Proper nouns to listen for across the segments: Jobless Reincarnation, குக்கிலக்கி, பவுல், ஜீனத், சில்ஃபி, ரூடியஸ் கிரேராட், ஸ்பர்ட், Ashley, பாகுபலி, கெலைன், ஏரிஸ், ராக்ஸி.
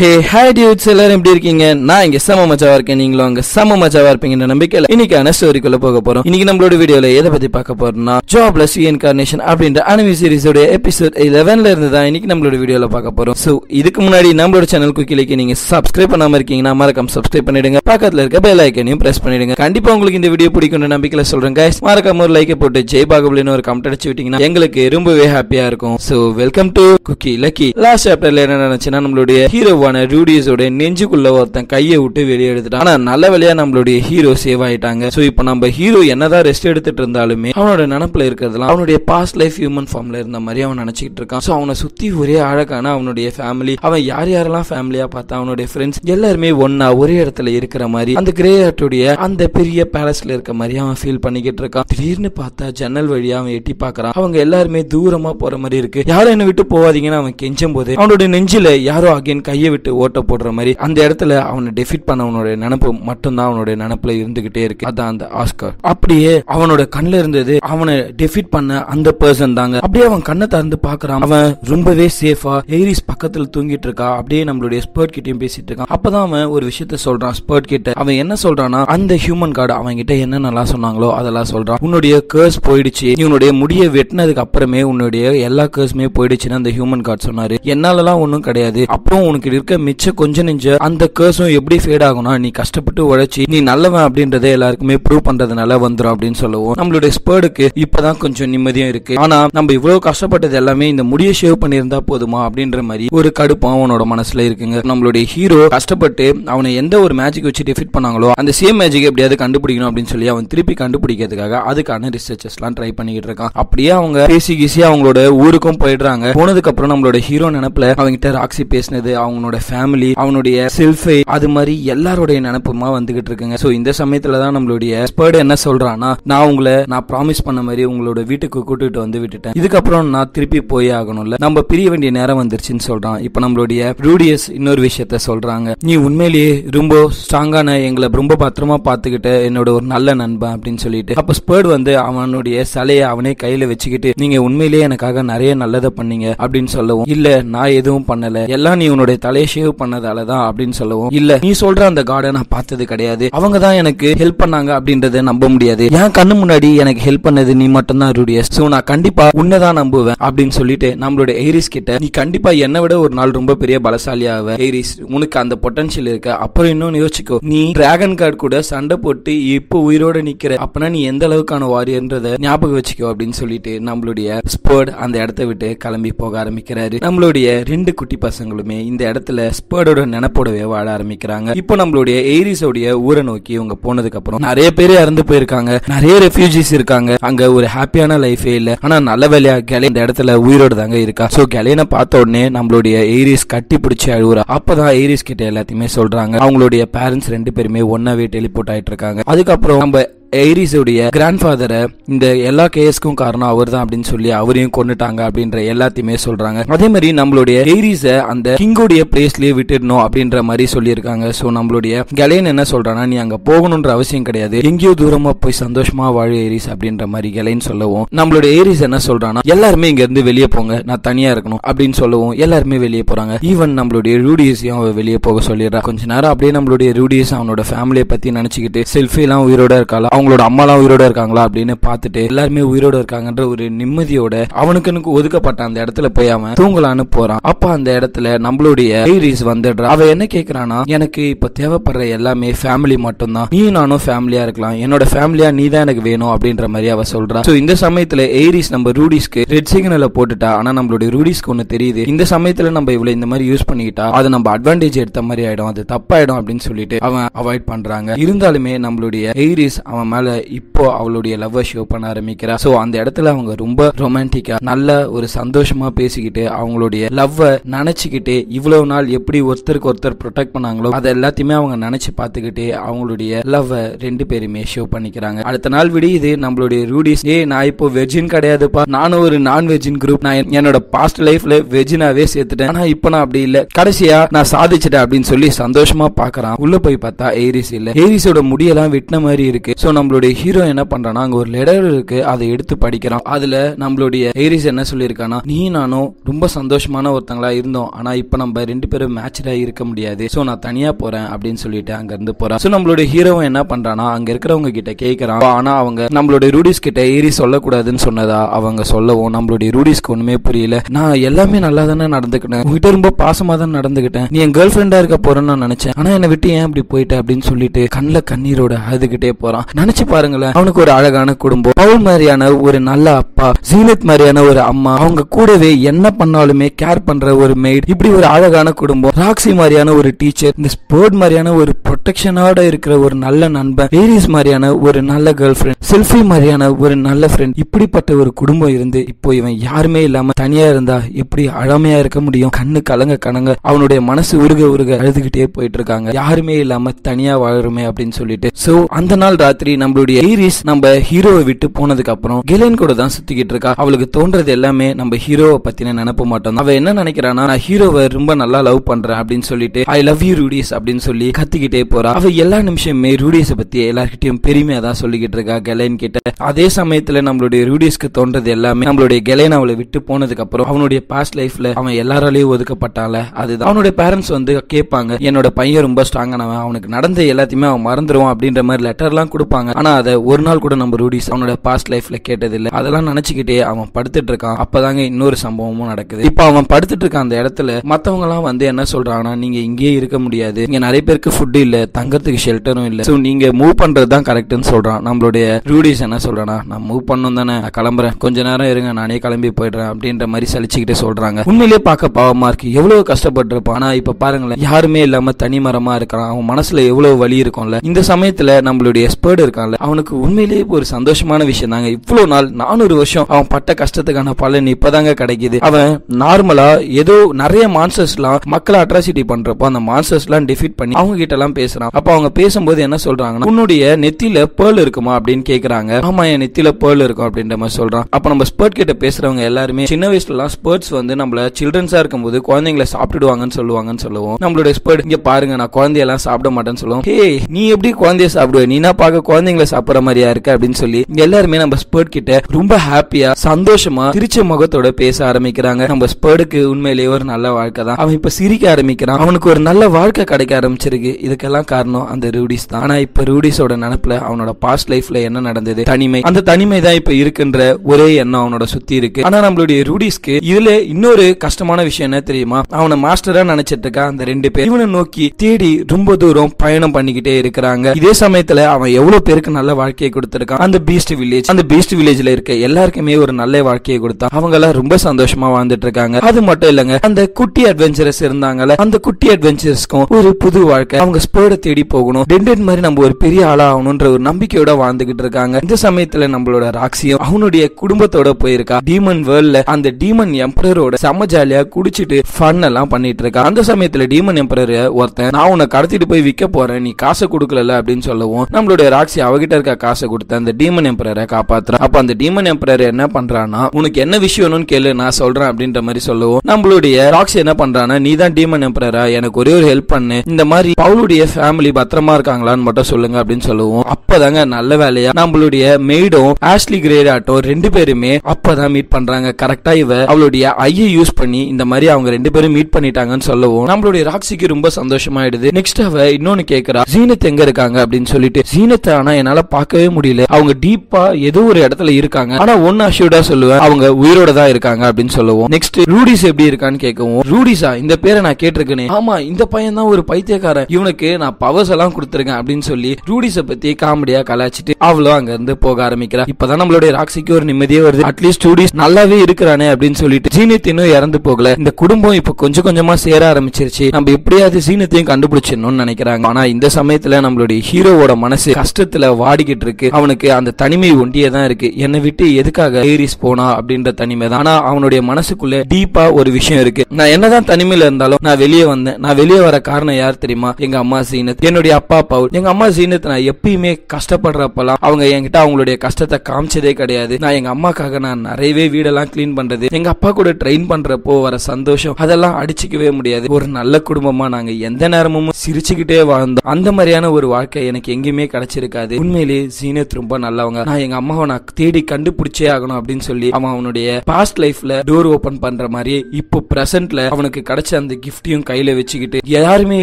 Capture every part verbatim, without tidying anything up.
Hey hi dudes எல்லாரும் எப்படி இருக்கீங்க? நான் இங்க சம மச்சாவா இருக்கேன், நீங்களும் அங்க சம மச்சாவா இருப்பீங்கன்ற நம்பிக்கையில இன்னைக்கான ஸ்டோரிக்குள்ள போக போறோம். இன்னைக்கு நம்மளோட வீடியோல எதை பத்தி பார்க்க போறோம்னா, ஜாப்லெஸ் ரீஇன்கார்னேஷன் அப்படின்ற அனிமி சீரிஸோட எபிசோட் பதினொன்றுல இருந்து தான் இன்னைக்கு நம்மளோட வீடியோல பார்க்க போறோம். சோ இதுக்கு முன்னாடி நம்மளோட சேனல் குக்கிலிக்கு நீங்க சப்ஸ்கிரைப் பண்ணாம இருக்கீங்கன்னா மறக்காம சப்ஸ்கிரைப் பண்ணிடுங்க, பக்கத்துல இருக்க பெல் ஐக்கனையும் பிரஸ் பண்ணிடுங்க. கண்டிப்பா உங்களுக்கு இந்த வீடியோ பிடிக்கும்ன்ற நம்பிக்கையில சொல்றேன் கைஸ், மறக்காம ஒரு லைக்கை போட்டு ஜெய் பாகுபலின்னு ஒரு கமெண்ட் அடிச்சு விட்டீங்கன்னா எங்களுக்கு ரொம்பவே ஹாப்பியா இருக்கும். சோ வெல்கம் டு குக்கிலக்கி. லாஸ்ட் சாப்டர்ல என்ன நடந்துச்சுன்னா, நம்மளுடைய ஹீரோ ரூடியஸ் ஓட நெஞ்சுக்குள்ள ஒருத்தன் கையை விட்டு வெளியே எடுத்துட்டான். ஆனா நல்ல வழியா நம்மளுடைய ஹீரோ சேவ் ஆயிட்டாங்க. சோ இப்போ நம்ம ஹீரோ என்னதான் ரெஸ்ட் எடுத்துட்டு இருந்தாலுமே அவனோட நினைப்புல இருக்கிறதுலாம் அவனுடைய பாஸ்ட் லைஃப் ஹியூமன் ஃபார்ம்ல இருந்த மாதிரி அவன் நினைச்சிட்டு இருக்கான். சோ அவனை சுத்தி ஒரே அழகான அவனுடைய ஃபேமிலி, அவன் யார் யாரெல்லாம் ஃபேமிலியா பார்த்தா அவனுடைய ஃப்ரெண்ட்ஸ் எல்லாருமே ஒன்னா ஒரே இடத்துல இருக்கிற மாதிரி அந்த கிரேயாட்டோடைய அந்த பெரிய பேலஸ்ல இருக்க மாதிரி அவன் ஃபீல் பண்ணிக்கிட்டு இருக்கான். திடீர்னு பார்த்தா ஜன்னல் வழியா அவன் எட்டி பாக்குறான், அவங்க எல்லாருமே தூரமா போற மாதிரி இருக்கு. யாரும் என்ன விட்டு போவாதீங்கன்னு அவன் கெஞ்சும் போது அவனோட நெஞ்சில யாரோ அகைன் கையை விட்டு ஓட்ட போடுற மாதிரி அந்த இடத்துல அவனை டெஃபிட் பண்ண அவனுடைய நினைப்பு மட்டும்தான் அவனுடைய நினைப்புல இருந்துகிட்டே இருக்கு. அதான் அந்த ஆஸ்கர். அப்படியே அவனோட கண்ணுல இருந்தது அவனை டெஃபிட் பண்ண அந்த பர்சன் தாங்க. அப்படியே அவன் கண்ணை திறந்து பாக்குறான், அவன் ரொம்பவே சேஃபா ஏரிஸ் பக்கத்துல தூங்கிட்டு இருக்கா. அப்படியே நம்மளுடைய ஸ்பர்ட் கிட்டயும் பேசிட்டு இருக்கான். அப்பதான் அவன் ஒரு விஷயத்த சொல்றான் ஸ்பர்ட் கிட்ட. அவன் என்ன சொல்றான்னா, அந்த ஹியூமன் கார்டு அவங்க கிட்ட என்ன நல்லா சொன்னாங்களோ அதெல்லாம் சொல்றான். உன்னுடைய கேர்ஸ் போயிடுச்சு, இவனுடைய முடிய வெட்டினதுக்கு அப்புறமே உன்னுடைய எல்லா கேர்ஸுமே போயிடுச்சுன்னு அந்த ஹியூமன் கார்டு சொன்னாரு. என்னாலலாம் ஒன்னும் கிடையாது, அப்புறம் உனக்கு இருக்க மிச்ச கொஞ்ச நெஞ்ச அந்த கேர்ஸும் எப்படி ஃபேட் ஆகும்னா நீ கஷ்டப்பட்டு உழைச்சி நீ நல்லவன் அப்படின்றத எல்லாருக்குமே ப்ரூவ் பண்றதுனால வந்துடும் அப்படின்னு சொல்லுவோம். நம்மளுடைய ஸ்பர்டுக்கு இப்பதான் கொஞ்சம் நிம்மதியும் இருக்கு. ஆனா நம்ம இவ்வளவு கஷ்டப்பட்டது எல்லாமே இந்த முடிய ஷேவ் பண்ணியிருந்தா போதுமா அப்படின்ற மாதிரி ஒரு கடுப்பும் அவனோட மனசுல இருக்குங்க. நம்மளுடைய ஹீரோ கஷ்டப்பட்டு அவனை எந்த ஒரு மேஜிக் வச்சு டெஃபிட் பண்ணாங்களோ அந்த சேம் மேஜிக் எப்படியாவது கண்டுபிடிக்கணும் அப்படின்னு சொல்லி அவன் திருப்பி கண்டுபிடிக்கிறதுக்காக அதுக்கான ரிசர்ச்சஸ் எல்லாம் ட்ரை பண்ணிக்கிட்டு இருக்கான். அப்படியே அவங்க பேசி கீசி அவங்களோட ஊருக்கும் போயிடுறாங்க. போனதுக்கு அப்புறம் நம்மளோட ஹீரோ நினைப்புல அவங்கிட்ட ராக்ஸி பேசினது, அவங்களோட ஃபேமிலி, அவனுடைய சில்ஃபி, அது மாதிரி எல்லாரோட நினைப்புமா வந்துகிட்டு இருக்குங்க. சோ இந்த சமயத்துல தான் நம்மளுடைய ஸ்பர்ட் என்ன சொல்றான்னா, நான் உங்களை நான் ப்ராமிஸ் பண்ண மாதிரி உங்களோட வீட்டுக்கு கூட்டிட்டு வந்து விட்டுட்டேன், இதுக்கப்புறம் நான் திருப்பி போய் ஆகணும்ல, நம்ம பிரிய வேண்டிய நேரம் வந்துருச்சுன்னு சொல்றான். இப்ப நம்மளுடைய ரூடியஸ் இன்னொரு விஷயத்த சொல்றாங்க, நீ உண்மையிலேயே ரொம்ப ஸ்ட்ராங்கான எங்களை ரொம்ப பத்திரமா பாத்துக்கிட்ட என்னோட ஒரு நல்ல நண்பன் அப்படின்னு சொல்லிட்டு. அப்ப ஸ்பர்ட் வந்து அவனுடைய சிலையை அவனே கையில வச்சுக்கிட்டு, நீங்க உண்மையிலேயே எனக்காக நிறைய நல்லதை பண்ணீங்க அப்படின்னு சொல்லவும், இல்ல நான் எதுவும் பண்ணல, எல்லாம் நீ உன்னுடைய தலை ஷேவ் பண்ணதாலதான் அப்படின்னு சொல்லவும், இல்ல நீ சொல்ற அந்த கார்டை நான் பார்த்தது கிடையாது, அவங்க தான் எனக்கு ஹெல்ப் பண்ணாங்க அப்படின்றத நம்ப முடியாது, என் கண்ணு முன்னாடி எனக்கு ஹெல்ப் பண்ணது நீ மட்டும் தான் ரூடியஸ், சோ நான் கண்டிப்பா உன்னதான் நம்புவேன் அப்படின்னு சொல்லிட்டு நம்மளோட ஏரிஸ் கிட்ட, நீ கண்டிப்பா என்னை விட ஒரு நாள் ரொம்ப பெரிய பலசாலியாவ ஏரிஸ், உனக்கு அந்த பொட்டன்ஷியல் இருக்க, அப்புறம் இன்னொன்னு யோசிக்கோ, நீ டிராகன் கார்டு கூட சண்டை போட்டு இப்போ உயிரோட நிக்கிற, அப்பனா நீ எந்த அளவுக்கான வாரியர்ன்றத ஞாபகம் வச்சுக்கோ அப்படின்னு சொல்லிட்டு நம்மளுடைய ஸ்பர்ட் அந்த இடத்தை விட்டு கிளம்பி போக ஆரம்பிக்கிறாரு. நம்மளுடைய ரெண்டு குட்டி பசங்களுமே இந்த இடத்துல ஸ்பர்டோட நினைப்போடவே வாழ ஆரம்பிக்கிறாங்க. இப்போ நம்மளுடைய ஏரிஸோடைய ஊரை நோக்கி இவங்க போனதுக்கு அப்புறம் நிறைய பேர் இறந்து போயிருக்காங்க, நிறைய ரெஃப்யூஜிஸ் இருக்காங்க, அங்க ஒரு ஹாப்பியான லைஃபே இல்ல. ஆனா நல்ல வேலையா கெலைன் இந்த இடத்துல உயிரோடு தாங்க இருக்கா. சோ கெலைனை பார்த்த உடனே நம்மளுடைய ஏரிஸ் கட்டி பிடிச்சி அழுவுற. அப்பதான் ஏரிஸ் கிட்ட எல்லாத்தையுமே சொல்றாங்க, அவங்களுடைய பேரண்ட்ஸ் ரெண்டு பேருமே ஒன்னாவே டெலிபோர்ட் ஆயிட்டு இருக்காங்க. அதுக்கப்புறம் நம்ம ஏரிஸோடைய கிராண்ட் ஃபாதரை இந்த எல்லா கேஸ்க்கும் காரணம் அவர் தான் அப்படின்னு சொல்லி அவரையும் கொண்டுட்டாங்க அப்படின்ற எல்லாத்தையுமே சொல்றாங்க. அதே மாதிரி நம்மளுடைய ஏரிஸ அந்த கிங்கோடைய பிளேஸ்லயே விட்டுடணும் அப்படின்ற மாதிரி சொல்லியிருக்காங்க. சோ நம்மளுடைய கெலைன் என்ன சொல்றானா, நீ அங்க போகணும்ன்ற அவசியம் கிடையாது, எங்கேயோ தூரமா போய் சந்தோஷமா வாழ ஏரிஸ் அப்படின்ற மாதிரி கெலைன் சொல்லவும், நம்மளுடைய ஏரிஸ் என்ன சொல்றானா, எல்லாருமே இங்க இருந்து வெளியே போங்க, நான் தனியா இருக்கணும் அப்படின்னு சொல்லவும் எல்லாருமே வெளியே போறாங்க. ஈவன் நம்மளுடைய ரூடியஸையும் அவ வெளியே போக சொல்லிடுறா. கொஞ்ச நேரம் அப்படியே நம்மளுடைய ரூடியஸ் அவனோட ஃபேமிலியை பத்தி நினைச்சுக்கிட்டு, செல்ஃபி எல்லாம் உயிரோட இருக்காளா, அவங்களோட அம்மாலாம் உயிரோட இருக்காங்களா அப்படின்னு பாத்துட்டு எல்லாருமே உயிரோட இருக்காங்கன்ற ஒரு நிம்மதியோட அவனுக்கு ஒதுக்கப்பட்ட அந்த இடத்துல போய் அவன் தூங்கலான்னு போறான். அப்ப அந்த இடத்துல நம்மளுடைய ஏரிஸ் வந்துடுறா. அவ என்ன கேக்குறானா, எனக்கு இப்ப தேவைப்படுற எல்லாமே ஃபேமிலி மட்டும் தான், நீ நானும் ஃபேமிலியா இருக்கலாம், என்னோட ஃபேமிலியா நீ தான் எனக்கு வேணும் அப்படின்ற மாதிரி அவ சொல்றா. சோ இந்த சமயத்துல ஏரிஸ் நம்ம ரூடிஸ்க்கு ரெட் சிக்னலை போட்டுட்டா. ஆனா நம்மளுடைய ரூடிஸ்க்கு ஒண்ணு தெரியுது, இந்த சமயத்துல நம்ம இவ்வளவு இந்த மாதிரி யூஸ் பண்ணிக்கிட்டா அது நம்ம அட்வான்டேஜ் எடுத்த மாதிரி ஆயிடும், அது தப்பாயிடும் அப்படின்னு சொல்லிட்டு அவன் அவாய்ட் பண்றாங்க. இருந்தாலுமே நம்மளுடைய ஏரிஸ் அவன் மேல இப்போ அவளுடைய லவ்வை ஷோ பண்ண ஆரம்பிக்கிறா. சோ அந்த இடத்துல அவங்க ரொம்ப ரொமான்டிக்கா நல்ல ஒரு சந்தோஷமா பேசிக்கிட்டு அவங்களுடைய லவ்வை நினைச்சுக்கிட்டு இவ்வளவு நாள் எப்படி ஒருத்தருக்கு ஒருத்தர் ப்ரொடெக்ட் பண்ணாங்களோ அதை எல்லாத்தையுமே அவங்க நினைச்சு பார்த்துக்கிட்டு அவங்களுடைய லவ்வை ரெண்டு பேருமே ஷோ பண்ணிக்கிறாங்க. அடுத்த நாள் விடியுது. நம்மளுடைய ரூடிஸ், ஏ நான் இப்போ வெஜின் கிடையாதுப்பா, நானும் ஒரு நான் வெஜின் குரூப், நான் என்னோட பாஸ்ட் லைஃப்ல வெஜினாவே சேர்த்துட்டேன், ஆனா இப்ப நான் அப்படி இல்ல, கடைசியா நான் சாதிச்சுட்டேன் அப்படின்னு சொல்லி சந்தோஷமா பாக்குறான். உள்ள போய் பார்த்தா ஏரிஸ் இல்ல, ஏரிஸோட முடியெல்லாம் வெட்டின மாதிரி இருக்கு. சோ நம்மளுடைய ஹீரோ என்ன பண்றானா, அங்க ஒரு லெட்டர் இருக்கு, அதை எடுத்து படிக்கிறான். அதுல நம்மளுடைய ஐரிஸ் என்ன சொல்லியிருக்கானா, நீ நானும் ரொம்ப சந்தோஷமான ஒருத்தங்களா இருந்தோம், ஆனா இப்ப நம்ம ரெண்டு பேரும் மேட்ச்ல இருக்க முடியாது, சோ நான் தனியா போறேன் அப்படின்னு சொல்லிட்டு அங்க இருந்து போறான். சோ நம்மளுடைய ஹீரோவும் என்ன பண்றானா, அங்க இருக்கிறவங்க கிட்ட கேட்கிறான். ஆனா அவங்க நம்மளுடைய ரூடிஸ் கிட்ட ஐரிஸ் சொல்லக்கூடாதுன்னு சொன்னதா அவங்க சொல்லவும் நம்மளுடைய ரூடிஸ்க்கு ஒண்ணுமே புரியல. நான் எல்லாமே நல்லா தானே நடந்துக்கிட்டேன், உங்ககிட்ட ரொம்ப பாசமா தான் நடந்துகிட்டேன், நீ என் கேர்ள் ஃப்ரெண்டா இருக்க போறேன்னு நான் நினைச்சேன், ஆனா என்னை விட்டு ஏன் இப்படி போயிட்ட அப்படின்னு சொல்லிட்டு கண்ணுல கண்ணீரோட அழுதுகிட்டே போறான். நினைச்சு பாருங்களேன், அவனுக்கு ஒரு அழகான குடும்பம், பவுல் மாதிரியான ஒரு நல்ல அப்பா, ஜீனத் மாதிரியான ஒரு அம்மா, அவங்க கூடவே என்ன பண்ணாலுமே கேர் பண்ற ஒரு மெய்ட், இப்படி ஒரு அழகான குடும்பம், ராக்ஸி மாதிரியான ஒரு டீச்சர், இந்த ஸ்பர்ட் மாதிரியான ஒரு ப்ரொடெக்ஷனோட இருக்கிற ஒரு நல்ல நண்பன், ஏரிஸ் மாதிரியான ஒரு நல்ல கேர்ள் ஃப்ரெண்ட், செல்ஃபி மாதிரியான ஒரு நல்ல ஃப்ரெண்ட், இப்படிப்பட்ட ஒரு குடும்பம் இருந்து இப்போ இவன் யாருமே இல்லாம தனியா இருந்தா எப்படி அழமையா இருக்க முடியும்? கண்ணு கலங்க கலங்க அவனுடைய மனசு உருக உருக அழுதுகிட்டே போயிட்டு இருக்காங்க, யாருமே இல்லாம தனியா வாழறமே அப்படின்னு சொல்லிட்டு. சோ அந்த நாள் ராத்திரி நம்மளுடைய ஐரிஸ் நம்ம ஹீரோவை விட்டு போனதுக்கு அப்புறம் கிலன் கூட தான் சுத்திக்கிட்டு இருக்கா. அவளுக்கு தோன்றது எல்லாமே நம்ம ஹீரோவை பத்தின நினைப்ப மாட்டோம். அவ என்ன நினைக்கிறானா, நான் ஹீரோவை ரொம்ப நல்லா லவ் பண்றேன் அப்படின்னு சொல்லிட்டு ஐ லவ் யூ ரூடிஸ் அப்படின்னு சொல்லி கத்திக்கிட்டே போறா. அவ எல்லா நிமிஷமே ரூடியஸை பத்தி எல்லார்கிட்டையும் பெருமையா தான் சொல்லிக்கிட்டு இருக்கா கிலன் கிட்ட. அதே சமயத்துல நம்மளுடைய ரூடிஸ்க்கு தோன்றது எல்லாமே நம்மளுடைய கிலன் அவளை விட்டு போனதுக்கு அப்புறம் அவனுடைய பாஸ்ட் லைஃப்ல அவன் எல்லாராலையும் ஒதுக்கப்பட்டால அதுதான். அவனுடைய பேரண்ட்ஸ் வந்து கேட்பாங்க, என்னோட பையன் ரொம்ப ஸ்ட்ராங்கானவன், அவனுக்கு நடந்த எல்லாத்தையுமே அவன் மறந்துடுவான் அப்படின்ற மாதிரி லெட்டர் எல்லாம் கொடுப்பாங்க. ஆனா அதை ஒரு நாள் கூட நம்ம ரூடிஸ் அவனோட பாஸ்ட் லைஃப்ல கேட்டதில்லை. அதெல்லாம் நினைச்சுக்கிட்டே அவன் படுத்துட்டு இருக்கான். அப்பதாங்க இன்னொரு சம்பவமும் நடக்குது. இப்ப அவன் படுத்துட்டு இருக்க அந்த இடத்துல மத்தவங்க எல்லாம் வந்து என்ன சொல்றாங்கன்னா, நீங்க இங்கேயே இருக்க முடியாது, இங்க நிறைய பேருக்கு ஃபுட் இல்ல, தங்கறதுக்கு ஷெல்டரும் இல்ல, சோ நீங்க மூவ் பண்றதுதான் கரெக்ட்னு சொல்றான். நம்மளுடைய ரூடிஸ் என்ன சொல்றானா, நான் மூவ் பண்ணும் தானே, நான் கிளம்புறேன், கொஞ்ச நேரம் இருங்க, நானே கிளம்பி போயிடுறேன் அப்படின்ற மாதிரி சலிச்சுக்கிட்டே சொல்றாங்க. உண்மையிலேயே பார்க்க பாவமா இருக்கு, எவ்வளவு கஷ்டப்பட்டு இருப்பான். ஆனா இப்ப பாருங்களேன், யாருமே இல்லாம தனிமரமா இருக்கிறான், அவன் மனசுல எவ்வளவு வலி இருக்கும்ல. இந்த சமயத்துல நம்மளுடைய ஸ்பர்ட் இருக்கான்ல, அவனுக்கு உண்மையிலேயே ஒரு சந்தோஷமான விஷயம் தாங்க. இவ்வளவு நாள் நானூறு வருஷம் அவன் பட்ட கஷ்டத்துக்கான பலன் இப்பதாங்க கிடைக்குது. அவன் நார்மலா ஏதோ நிறைய மான்ஸ்டர்ஸ் எல்லாம் மக்களை அட்ராசிட்டி பண்றப்போ அந்த மான்ஸ்டர்ஸ் எல்லாம் டிஃபீட் பண்ணி அவங்க கிட்ட எல்லாம் பேசுறான். அப்ப அவங்க பேசும்போது என்ன சொல்றாங்கன்னா, உன்னுடைய நெத்தில பேர்ல் இருக்குமா அப்படின்னு கேக்குறாங்க. ஆமா, என் நெத்தில பேர்ல் இருக்கும் அப்படின்ற மாதிரி சொல்றான். அப்ப நம்ம ஸ்பர்ட் கிட்ட பேசுறவங்க எல்லாருமே சின்ன வயசுல எல்லாம் ஸ்பர்ட்ஸ் வந்து நம்மள சில்ட்ரன்ஸா இருக்கும்போது குழந்தைங்களை சாப்பிட்டுடுவாங்கன்னு சொல்லுவாங்கன்னு சொல்லுவோம். நம்மளுடைய ஸ்பர்ட், இங்க பாருங்க, நான் குழந்தையெல்லாம் சாப்பிட மாட்டேன்னு சொல்லுவோம். ஹே, நீ எப்படி குழந்தைய சாப்பிடுவ, நீனா பார்க்க குழந்தைங்களை சாப்பிடற மாதிரியா இருக்கு அப்படின்னு சொல்லி எல்லாருமே நம்ம ஸ்பர்ட் கிட்ட ரொம்ப ஹாப்பியா சந்தோஷமா சிரிச்ச முகத்தோட பேச ஆரம்பிக்கிறாங்க. நம்ம ஸ்பர்டுக்கு உண்மையிலேயே ஒரு நல்ல வாழ்க்கை தான். அவன் இப்ப சிரிக்க ஆரம்பிக்கிறான், அவனுக்கு ஒரு நல்ல வாழ்க்கை கிடைக்க ஆரம்பிச்சிருக்கு. இதுக்கெல்லாம் காரணம் அந்த ரூடிஸ் தான். ஆனா இப்ப ரூடிஸோட நினைப்புல அவனோட பாஸ்ட் லைஃப்ல என்ன நடந்தது, தனிமை, அந்த தனிமை தான் இப்ப இருக்கின்ற ஒரே எண்ணம் அவனோட சுத்தி இருக்கு. ஆனா நம்மளுடைய ரூடிஸ்க்கு இதுல இன்னொரு கஷ்டமான விஷயம் என்ன தெரியுமா, அவனை மாஸ்டரா நினைச்சிட்டு இருக்கா அந்த ரெண்டு பேர் இவனை நோக்கி தேடி ரொம்ப தூரம் பயணம் பண்ணிக்கிட்டே இருக்கிறாங்க. இதே சமயத்துல அவன் எவ்வளவு பேருக்கு நல்ல வாழ்க்கையை கொடுத்திருக்கான். அந்த பீஸ்ட் வில்லேஜ், அந்த பீஸ்ட் வில்லேஜ்ல இருக்க எல்லாருக்குமே ஒரு நல்ல வாழ்க்கையை கொடுத்தான். அவங்க எல்லாம் ரொம்ப சந்தோஷமா வாழ்ந்துட்டு இருக்காங்க. அது மட்டும் இல்லங்க, அந்த குட்டி அட்வென்ச்சரஸ் இருந்தாங்கல்ல, அந்த குட்டி அட்வென்ச்சரஸ்க்கும் ஒரு புது வாழ்க்கை. அவங்க ஸ்பர்ட தேடி போகணும், டெண்டட் மாதிரி நம்ம ஒரு பெரிய ஆளா ஆகணும்ன்ற ஒரு நம்பிக்கையோட வாழ்ந்துகிட்டு இருக்காங்க. இந்த சமயத்துல நம்மளோட ராக்ஸியும் அவனுடைய குடும்பத்தோட போயிருக்கா டீமன் வேர்ல்ட்ல. அந்த டீமன் எம்பரரோட செம ஜாலியா குடிச்சிட்டு ஃபன் எல்லாம் பண்ணிட்டு இருக்கா. அந்த சமயத்துல டீமன் எம்பரர் ஒருத்தன், நான் உன்னை கடத்திட்டு போய் விற்க போறேன், நீ காசை கொடுக்கல அப்படின்னு சொல்லவும் நம்மளுடைய ராக்ஸி அவகிட்ட இருக்க காசை கொடுத்த அந்த டீமன் எம்பரரை காப்பாத்துறான். அப்ப அந்த டீமன் எம்பரர் என்ன பண்றான்னா, உனக்கு என்ன விஷயம்னு கேளு, நான் சொல்றேன் அப்படின்ற மாதிரி சொல்லுவோம். நம்மளுடைய ராக்ஸி என்ன பண்றானா, நீ தான் டீமன் எம்பரரா, எனக்கு ஒரே ஒரு ஹெல்ப் பண்ணு, இந்த மாதிரி பவுலுடைய ஃபேமிலி பத்திரமா இருக்காங்களான்னு மட்டும் சொல்லுங்க அப்படின்னு சொல்லுவோம். அப்பதாங்க நல்ல வேலையா நம்மளுடைய மெய்டும் ஆஷ்லி கிரேராட்டும் ரெண்டு பேருமே அப்பதான் மீட் பண்றாங்க. கரெக்டா இவ அவளுடைய ஐயை யூஸ் பண்ணி இந்த மாதிரி அவங்க ரெண்டு பேரும் மீட் பண்ணிட்டாங்கன்னு சொல்லுவோம். நம்மளுடைய ராக்ஸிக்கு ரொம்ப சந்தோஷமாயிடுது. நெக்ஸ்ட் அவ இன்னொன்னு கேக்குறா, ஜீனத் எங்க இருக்காங்க அப்படின்னு சொல்லிட்டு. ஜீனத் ஆனா என்னால பார்க்கவே முடியல, அவங்க டீப்பா ஏதோ ஒரு இடத்துல இருக்காங்க, ஆனா ஒன்னு அஷ்யூர்டா சொல்லுவேன், அவங்க உயிரோட தான் இருக்காங்க அப்படின்னு சொல்லுவோம். நெக்ஸ்ட் ரூடிஸ் எப்படி இருக்கான்னு கேட்கவும், ரூடிஸா, இந்த பேரை நான் கேட்டிருக்கேனே, ஆமா இந்த பையன் தான் ஒரு பைத்தியக்காரன், இவனுக்கு நான் பவர்ஸ் எல்லாம் கொடுத்திருக்கேன் அப்படின்னு சொல்லி ரூடிஸை பத்தி காமெடியா கலாச்சிட்டு அவளும் அங்க இருந்து போக ஆரம்பிக்கிறா. இப்பதான் நம்மளுடைய ராக்ஸிக்கு ஒரு நிம்மதியே வருது, அட்லீஸ்ட் ரூடிஸ் நல்லாவே இருக்கிறானே அப்படின்னு சொல்லிட்டு. ஜீனத் இன்னும் இறந்து போகல, இந்த குடும்பம் இப்ப கொஞ்சம் கொஞ்சமா சேர ஆரம்பிச்சிருச்சு, நம்ம எப்படியாவது ஜீனத்தையும் கண்டுபிடிச்சிடணும்னு நினைக்கிறாங்க. ஆனா இந்த சமயத்துல நம்மளுடைய ஹீரோவோட மனசு கஷ்டத்துல வாடிக்கிட்டு இருக்கு. அவனுக்கு அந்த தனிமை ஒண்டியே தான் இருக்கு, என்னை விட்டு எதுக்காக ஏரிஸ் போனா அப்படின்ற தனிமை தான். ஆனா அவனுடைய மனசுக்குள்ள டீப்பா ஒரு விஷயம் இருக்கு, நான் என்னதான் தனிமையில இருந்தாலும் நான் வெளியே வந்தேன், நான் வெளியே வர காரணம் யார் தெரியுமா, எங்க அம்மா ஜீனத், என்னுடைய அப்பா பவுல். எங்க அம்மா ஜீனத் நான் எப்பயுமே கஷ்டப்படுறப்பெல்லாம் அவங்க என்கிட்ட அவங்களுடைய கஷ்டத்தை காமிச்சதே கிடையாது. நான் எங்க அம்மாக்காக நான் நிறையவே வீடெல்லாம் கிளீன் பண்றது, எங்க அப்பா கூட ட்ரெயின் பண்றப்போ வர சந்தோஷம், அதெல்லாம் அடிச்சுக்கவே முடியாது. ஒரு நல்ல குடும்பமா நாங்க எந்த நேரமும் சிரிச்சுக்கிட்டே வாழ்ந்தோம், அந்த மாதிரியான ஒரு வாழ்க்கை எனக்கு எங்கேயுமே கிடைச்சிருக்காது. கிடையாது. உண்மையிலேயே ஜீனத் ரொம்ப நல்லவங்க. நான் எங்க அம்மாவை நான் தேடி கண்டுபிடிச்சே ஆகணும் அப்படின்னு சொல்லி அவன் அவனுடைய பாஸ்ட் லைஃப்ல டோர் ஓபன் பண்ற மாதிரி இப்போ பிரசன்ட்ல அவனுக்கு கிடைச்ச அந்த கிஃப்டையும் கையில வச்சுக்கிட்டு யாருமே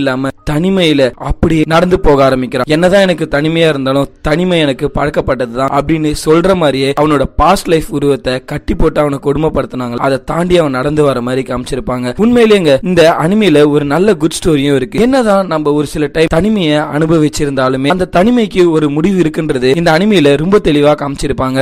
இல்லாம தனிமையில அப்படி நடந்து போக ஆரம்பிக்கிறான். என்னதான் எனக்கு தனிமையா இருந்தாலும் தனிமை எனக்கு பழக்கப்பட்டதுதான் அப்படின்னு சொல்ற மாதிரியே அவனோட பாஸ்ட் லைஃப் உருவத்தை கட்டி போட்டு அவனை கொடுமைப்படுத்தினாங்க. அதை தாண்டி அவன் நடந்து வர மாதிரி காமிச்சிருப்பாங்க. உண்மையிலேங்க இந்த அனிமையில ஒரு நல்ல குட் ஸ்டோரியும் இருக்கு. என்னதான் நம்ம ஒரு சில டைம் தனிமையை அனுபவிச்சிருந்தாலுமே அந்த தனிமைக்கு ஒரு முடிவு இருக்குன்றது இந்த அனிமையில ரொம்ப தெளிவா காமிச்சிருப்பாங்க.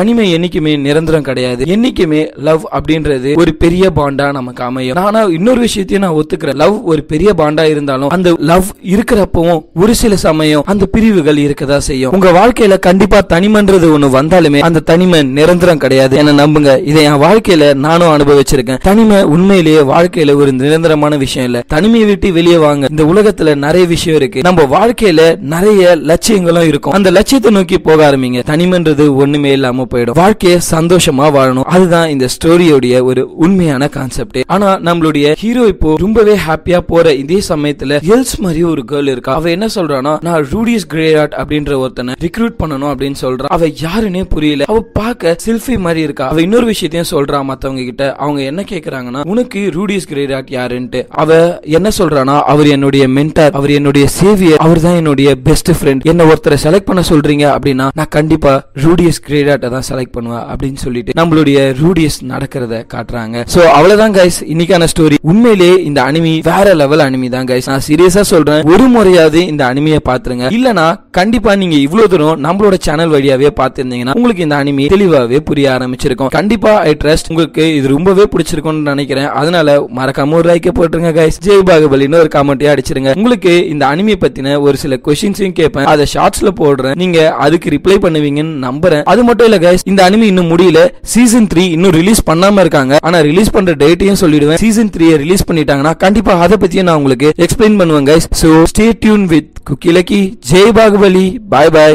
தனிமை என்னைக்குமே நிரந்தரம் கிடையாது. என்னைக்குமே லவ் அப்படின்றது ஒரு பெரிய பாண்டா நமக்கு அமையும். ஆனா இன்னொரு விஷயத்தையும் நான் ஒத்துக்கிறேன். லவ் ஒரு பெரிய பாண்டா இருந்தாலும் அந்த லவ் இருக்கிறப்பவும் ஒரு சில சமயம் அந்த பிரிவுகள் இருக்கதா செய்யும். உங்க வாழ்க்கையில கண்டிப்பா தனிமன்றது ஒண்ணு வந்தாலுமே அந்த தனிமை நிரந்தரம் கிடையாது என நம்புங்க. இதை என் வாழ்க்கையில நானும் அனுபவிச்சிருக்கேன். தனிமை உண்மையிலேயே வாழ்க்கையில ஒரு நிரந்தரமான விஷயம் இல்ல. தனிமையை விட்டு வெளியே வாங்க. இந்த உலகத்துல நிறைய விஷயம் இருக்கு. நம்ம வாழ்க்கையில நிறைய லட்சியங்களும் இருக்கும். அந்த லட்சியத்தை நோக்கி போக ஆரம்பிங்க. தனிமன்றது ஒண்ணுமே இல்லாம போயிடும். வாழ்க்கையை சந்தோஷமா வாழணும். அதுதான் இந்த ஸ்டோரியோடைய ஒரு உண்மையான கான்செப்ட். ஆனா நம்மளுடைய ஹீரோ இப்போ ரொம்பவே ஹாப்பியா போற இதே சமயத்துல எல்ஸ் மாதிரி ஒரு கேர்ள் இருக்கா. அவ என்ன சொல்றானா, நான் ரூடியஸ் கிரேராட் அப்படின்ற ஒருத்தனை ரிக்ரூட் பண்ணணும் அப்படின்னு சொல்றான். அவ யாருன்னே புரியல. அவ பார்க்க சில்ஃபி மாதிரி இருக்கா. அவ இன்னொரு விஷயத்தையும் சொல்றா மத்தவங்க கிட்ட. அவங்க என்ன கேக்குறாங்கன்னா, உனக்கு ரூடியஸ் கிரேராட் யாருன்ட்டு. அவ என்ன சொல்றானா, அவர் என்னுடைய மென்டார், அவர் என்னுடைய சேவியர், அவர் தான் என்னுடைய பெஸ்ட் ஃப்ரெண்ட். என்ன ஒருத்தரை செலக்ட் பண்ண சொல்றீங்க அப்படின்னா நான் கண்டிப்பா ரூடியஸ் கிரேராட்டை தான் செலக்ட் பண்ணுவேன் அப்படின்னு சொல்லிட்டு நம்மளுடைய ரூடியஸ் நடக்கிறத காட்டுறாங்க. சோ அவ்வளவுதான் கைஸ் இன்னைக்கான ஸ்டோரி. உண்மையிலே இந்த அனிமி வேற லெவல் அனிமி தான் கைஸ். நான் சீரியஸா சொல்றேன், ஒரு முறையாவது இந்த அனிமியை பாத்துருங்க. இல்லனா கண்டிப்பா நீங்க இவ்வளவு தூரம் நம்மளோட சேனல் வழியாவே பாத்துருந்தீங்கன்னா உங்களுக்கு இந்த அனிமி தெளிவாவே புரிய ஆரம்பிச்சிருக்கும். கண்டிப்பா ஐ ட்ரஸ்ட் உங்களுக்கு இது ரொம்பவே பிடிச்சிருக்கும்னு நினைக்கிறேன். அதனால மறக்காம ஒரு லைக் போட்டுருங்க கைஸ். ஜெய் பாகுபலின்னு ஒரு கமெண்ட்டையே அடிச்சிருங்க. உங்களுக்கு இந்த அனிமியை பத்தின ஒரு சில கொஸ்டின்ஸையும் கேட்பேன். அதை ஷார்ட்ஸ்ல போடுறேன். நீங்க அதுக்கு ரிப்ளை பண்ணுவீங்கன்னு நம்புறேன். அது மட்டும் இல்ல கைஸ், இந்த அனிமி இன்னும் முடியல. சீசன் த்ரீ இன்னும் ரிலீஸ் பண்ணாம இருக்காங்க. ஆனா ரிலீஸ் பண்ற டேட்டையும் சொல்லிடுவேன். சீசன் த்ரீ ரிலீஸ் பண்ணிட்டாங்கன்னா கண்டிப்பா அதை பத்தியும் நான் உங்களுக்கு எக்ஸ்பிளைன் பண்ணுவேன் guys. So stay tune with குக்கிலக்கி. ஜெய் பாகுபலி. பாய் பாய்.